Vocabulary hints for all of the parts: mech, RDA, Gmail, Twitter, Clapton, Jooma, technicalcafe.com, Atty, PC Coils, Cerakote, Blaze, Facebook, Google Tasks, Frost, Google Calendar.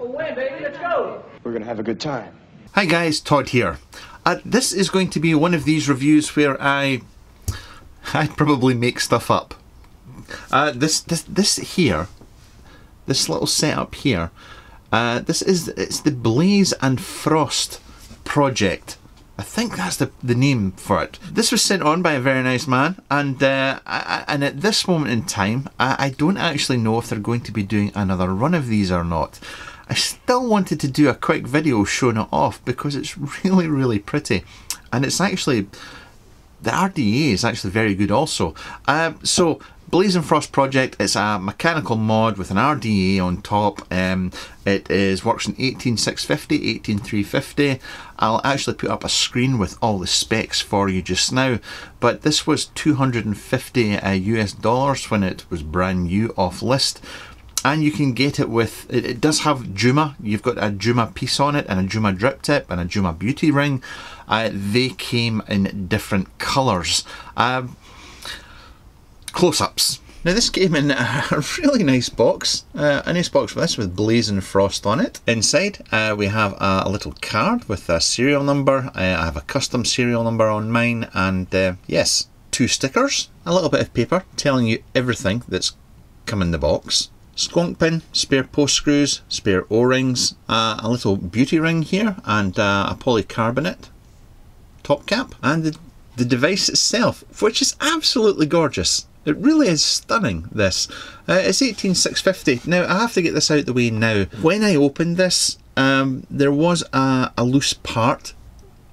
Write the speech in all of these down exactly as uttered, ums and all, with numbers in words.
Well, win, baby, let's go. We're gonna have a good time. Hi guys, Todd here. Uh, this is going to be one of these reviews where I, I probably make stuff up. Uh, this, this, this here, this little setup here. Uh, this is it's the Blaze and Frost Project. I think that's the, the name for it. This was sent on by a very nice man, and uh, I, and at this moment in time, I, I don't actually know if they're going to be doing another run of these or not. I still wanted to do a quick video showing it off because it's really, really pretty, and it's actually the R D A is actually very good also. Uh, so Blaze and Frost Project, it's a mechanical mod with an R D A on top. Um, it is works in eighteen six fifty, eighteen three fifty. I'll actually put up a screen with all the specs for you just now, but this was two hundred fifty uh, U S dollars when it was brand new off list. And you can get it with, it, it does have Jooma. You've got a Jooma piece on it and a Jooma drip tip and a Jooma beauty ring. Uh, they came in different colours. Um, Close-ups. Now this came in a really nice box, uh, a nice box for this with Blaze and Frost on it. Inside uh, we have a, a little card with a serial number. Uh, I have a custom serial number on mine, and uh, yes, two stickers, a little bit of paper telling you everything that's come in the box. Skunk pin, spare post screws, spare O-rings, uh, a little beauty ring here, and uh, a polycarbonate top cap, and the, the device itself, which is absolutely gorgeous. It really is stunning, this. Uh, it's eighteen six fifty. Now, I have to get this out of the way now. When I opened this, um, there was a, a loose part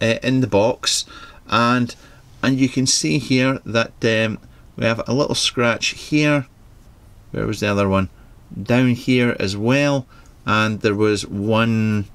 uh, in the box, and and you can see here that um, we have a little scratch here. Where was the other one? Down here as well, and there was one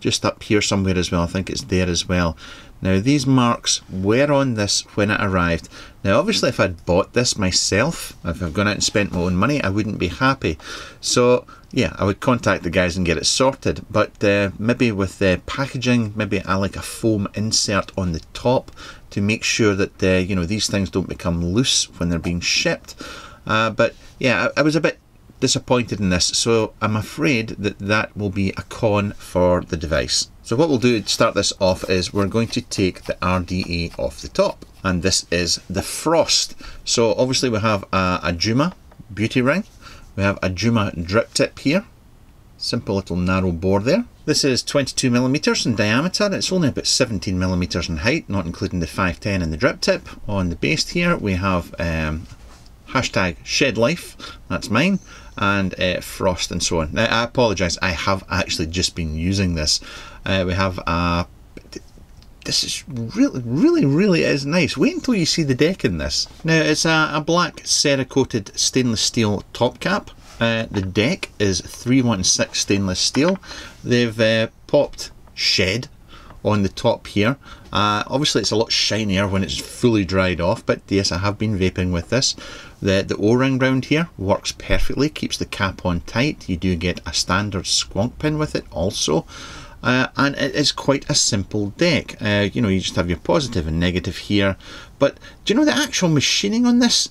just up here somewhere as well. I think it's there as well. Now, these marks were on this when it arrived. Now, obviously, if I'd bought this myself, if I've gone out and spent my own money, I wouldn't be happy. So, yeah, I would contact the guys and get it sorted. But uh, maybe with the packaging, maybe I like a foam insert on the top to make sure that, uh, you know, these things don't become loose when they're being shipped. Uh, but, yeah, I, I was a bit disappointed in this, so I'm afraid that that will be a con for the device. So what we'll do to start this off is we're going to take the R D A off the top, and this is the Frost. So obviously we have a, a Jooma beauty ring, we have a Jooma drip tip here, simple little narrow bore there. This is twenty-two millimeters in diameter. It's only about seventeen millimeters in height, not including the five ten and the drip tip. On the base here we have um, hashtag shed life, that's mine, and uh, Frost and so on. Now, I apologise, I have actually just been using this. Uh, we have a... This is really, really, really is nice. Wait until you see the deck in this. Now, it's a, a black Cerakoted stainless steel top cap. Uh, the deck is three one six stainless steel. They've uh, popped shed on the top here. Uh, obviously it's a lot shinier when it's fully dried off, but yes, I have been vaping with this. The, the O-ring round here works perfectly, keeps the cap on tight. You do get a standard skunk pin with it also. Uh, and it is quite a simple deck. Uh, you know, you just have your positive and negative here. But do you know the actual machining on this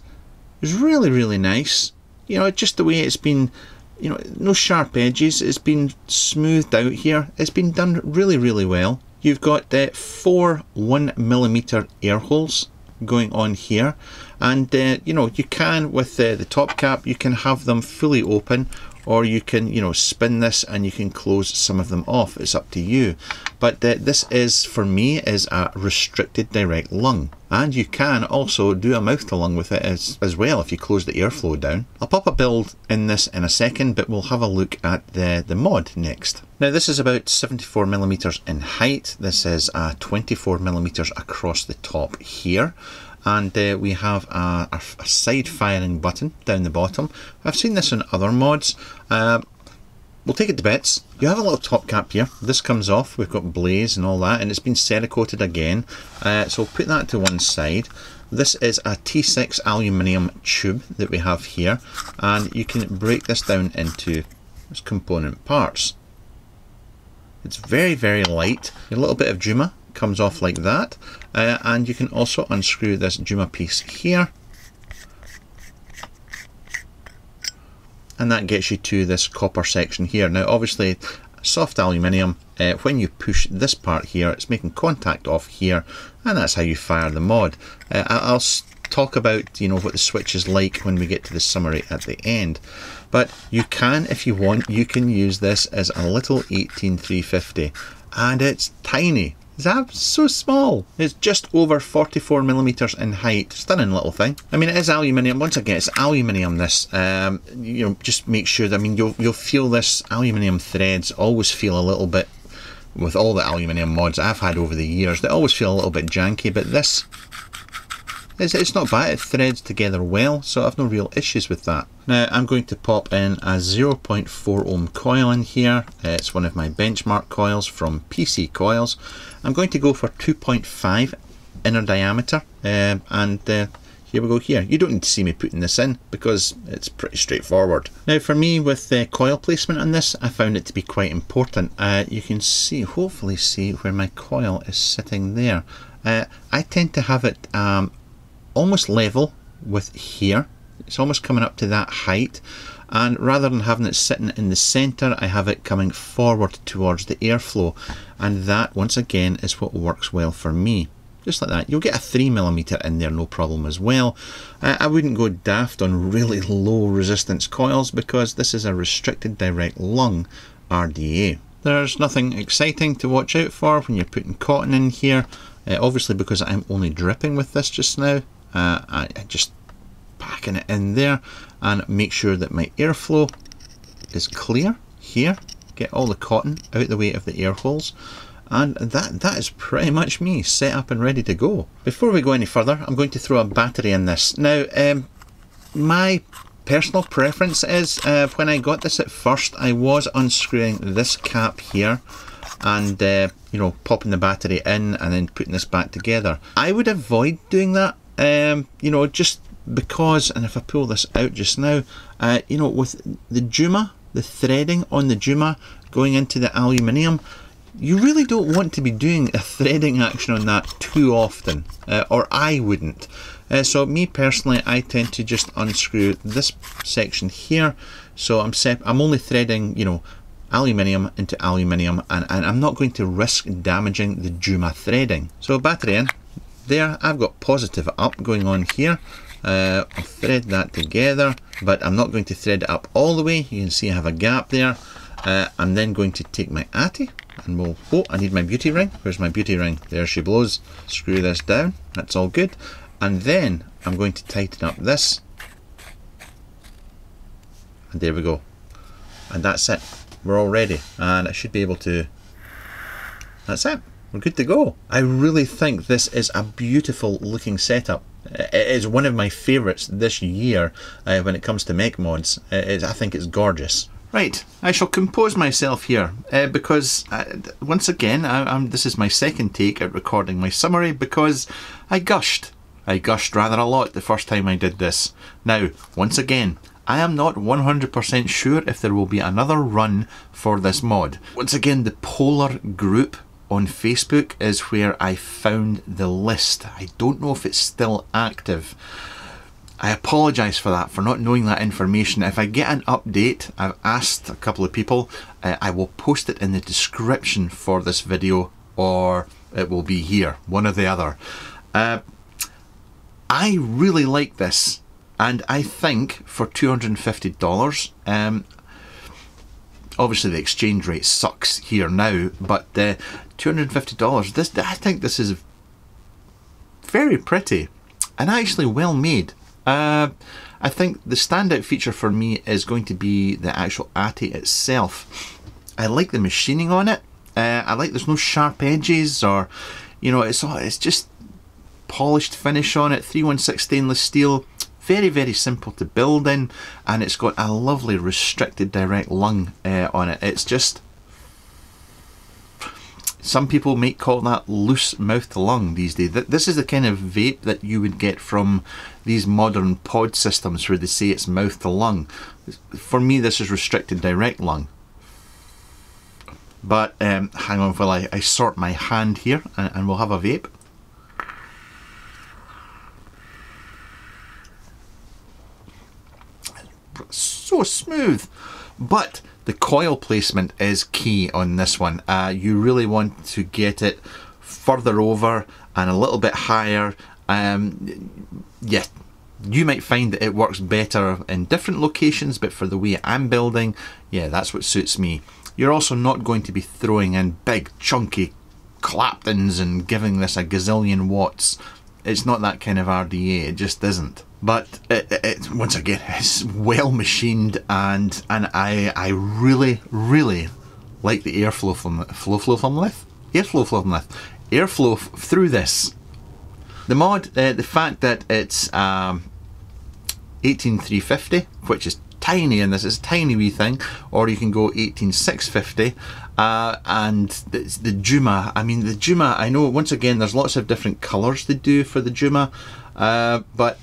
is really, really nice. You know, just the way it's been, you know, no sharp edges. It's been smoothed out here. It's been done really, really well. You've got uh, four one millimeter air holes going on here, and uh, you know, you can with uh, the top cap, you can have them fully open, or you can, you know, spin this and you can close some of them off. It's up to you. But uh, this is, for me, is a restricted direct lung, and you can also do a mouth to lung with it as as well if you close the airflow down. I'll pop a build in this in a second, but we'll have a look at the the mod next. Now, this is about seventy-four millimeters in height. This is uh, twenty-four millimeters across the top here. And uh, we have a, a side firing button down the bottom. I've seen this on other mods. Uh, we'll take it to bits. You have a little top cap here. This comes off. We've got Blaze and all that, and it's been Cerakoted again. Uh, so we'll put that to one side. This is a T six aluminium tube that we have here, and you can break this down into its component parts. It's very, very light. A little bit of Jooma comes off like that, uh, and you can also unscrew this Jooma piece here, and that gets you to this copper section here. Now, obviously soft aluminium. Uh, when you push this part here, it's making contact off here, and that's how you fire the mod. Uh, I'll talk about, you know, what the switch is like when we get to the summary at the end. But you can, if you want, you can use this as a little eighteen three fifty, and it's tiny. It's so small. It's just over forty-four millimeters in height. Stunning little thing. I mean, it is aluminium. Once again, it's aluminium. This, um, you know, just make sure that, I mean, you'll you'll feel this aluminium threads always feel a little bit. With all the aluminium mods I've had over the years, they always feel a little bit janky, but this, it's, it's not bad. It threads together well, so I've no real issues with that. Now I'm going to pop in a zero point four ohm coil in here. It's one of my benchmark coils from P C Coils. I'm going to go for two point five inner diameter, um, and uh, here we go here. You don't need to see me putting this in because it's pretty straightforward. Now for me, with the coil placement on this, I found it to be quite important. Uh, you can see, hopefully see where my coil is sitting there. Uh, I tend to have it um, almost level with here. It's almost coming up to that height. And rather than having it sitting in the center, I have it coming forward towards the airflow. And that, once again, is what works well for me. Just like that. You'll get a three millimeter in there, no problem as well. Uh, I wouldn't go daft on really low resistance coils because this is a restricted direct lung R D A. There's nothing exciting to watch out for when you're putting cotton in here. Uh, obviously, because I'm only dripping with this just now, uh, I, I just packing it in there and make sure that my airflow is clear here. Get all the cotton out the way of the air holes. And that, that is pretty much me, set up and ready to go. Before we go any further, I'm going to throw a battery in this. Now, um, my personal preference is, uh, when I got this at first, I was unscrewing this cap here and, uh, you know, popping the battery in and then putting this back together. I would avoid doing that, um, you know, just because, and if I pull this out just now, uh, you know, with the Jooma, the threading on the Jooma going into the aluminium, you really don't want to be doing a threading action on that too often, uh, or I wouldn't. Uh, so me personally, I tend to just unscrew this section here. So I'm sep I'm only threading, you know, aluminium into aluminium, and, and I'm not going to risk damaging the Jooma threading. So battery in there, I've got positive up going on here. Uh, I'll thread that together, but I'm not going to thread it up all the way. You can see I have a gap there. Uh, I'm then going to take my Atty and we'll, oh, I need my beauty ring. Where's my beauty ring? There she blows. Screw this down. That's all good. And then I'm going to tighten up this. And there we go. And that's it. We're all ready. And I should be able to, that's it. We're good to go. I really think this is a beautiful looking setup. It is one of my favorites this year uh, when it comes to mech mods. It is, I think it's gorgeous. Right, I shall compose myself here uh, because I, once again I, I'm, this is my second take at recording my summary because I gushed. I gushed rather a lot the first time I did this. Now, once again, I am not one hundred percent sure if there will be another run for this mod. Once again, the Polar group on Facebook is where I found the list. I don't know if it's still active. I apologise for that, for not knowing that information. If I get an update, I've asked a couple of people, uh, I will post it in the description for this video, or it will be here, one or the other. Uh, I really like this, and I think for two hundred and fifty dollars, um, obviously the exchange rate sucks here now, but uh, two hundred and fifty dollars, this, I think this is very pretty, and actually well made. Uh, I think the standout feature for me is going to be the actual Atty itself. I like the machining on it. Uh, I like there's no sharp edges or, you know, it's it's just polished finish on it. three one six stainless steel. Very, very simple to build in, and it's got a lovely restricted direct lung uh, on it. It's just, some people might call that loose mouth to lung these days. This is the kind of vape that you would get from these modern pod systems where they say it's mouth to lung. For me, this is restricted direct lung. But um, hang on while I, I sort my hand here and, and we'll have a vape. So smooth, but The coil placement is key on this one. Uh, you really want to get it further over and a little bit higher. Um, yeah, you might find that it works better in different locations, but for the way I'm building, yeah, that's what suits me. You're also not going to be throwing in big chunky claptons and giving this a gazillion watts. It's not that kind of R D A, it just isn't. But it, it, it, once again, it's well machined, and and I I really really like the airflow from flow flow from lift airflow from lift airflow through this. The mod, uh, the fact that it's um, eighteen three fifty, which is tiny in this, it's a tiny wee thing, or you can go eighteen six fifty, uh, and it's the Jooma. I mean, the Jooma, I know once again there's lots of different colours they do for the Jooma, uh, but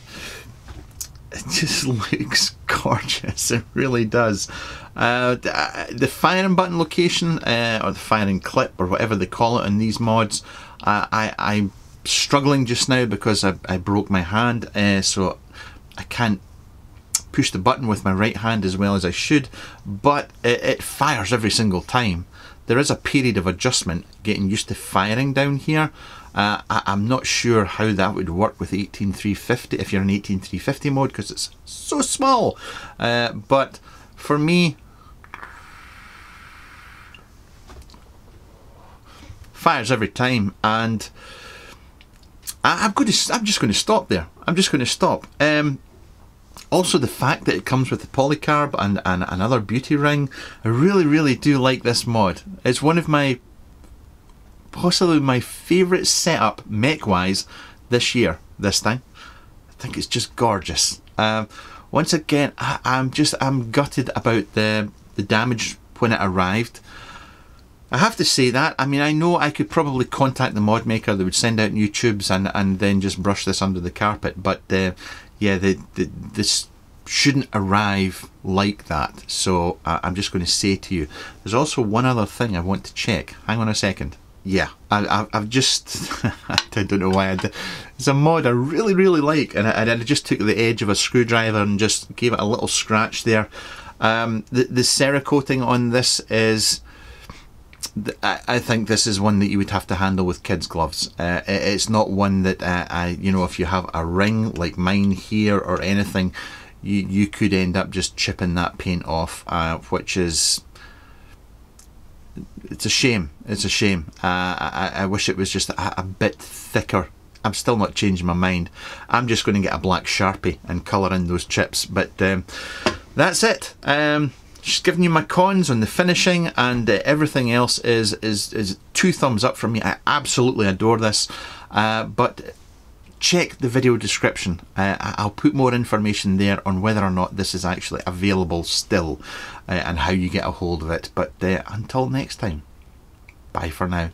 it just looks gorgeous, it really does. Uh, the firing button location, uh, or the firing clip, or whatever they call it in these mods, uh, I, I'm struggling just now because I, I broke my hand, uh, so I can't push the button with my right hand as well as I should, but it, it fires every single time. There is a period of adjustment, getting used to firing down here. Uh, I, I'm not sure how that would work with eighteen three fifty if you're in eighteen three fifty mode, because it's so small. Uh, but for me, fires every time, and I, I'm going to. I'm just going to stop there. I'm just going to stop. Um, Also, the fact that it comes with the polycarb and, and another beauty ring, I really, really do like this mod. It's one of my, possibly my favourite setup mech-wise this year, this thing. I think it's just gorgeous. Um, once again, I, I'm just, I'm gutted about the, the damage when it arrived. I have to say that. I mean, I know I could probably contact the mod maker, they would send out new tubes and, and then just brush this under the carpet, but uh, yeah, the, the, this shouldn't arrive like that. So uh, I'm just going to say to you, there's also one other thing I want to check. Hang on a second. Yeah, I, I, I've just, I don't know why I did. It's a mod I really, really like, and I, and I just took the edge of a screwdriver and just gave it a little scratch there. Um, the, the Cerakoting on this is, I think this is one that you would have to handle with kids' gloves. Uh, it's not one that uh, I, you know, if you have a ring like mine here or anything, you you could end up just chipping that paint off, uh, which is, it's a shame. It's a shame. Uh, I I wish it was just a, a bit thicker. I'm still not changing my mind. I'm just going to get a black Sharpie and colour in those chips. But um, that's it. Um, Just giving you my cons on the finishing, and uh, everything else is is is two thumbs up from me. I absolutely adore this, uh, but check the video description. Uh, I'll put more information there on whether or not this is actually available still, uh, and how you get a hold of it. But uh, until next time, bye for now.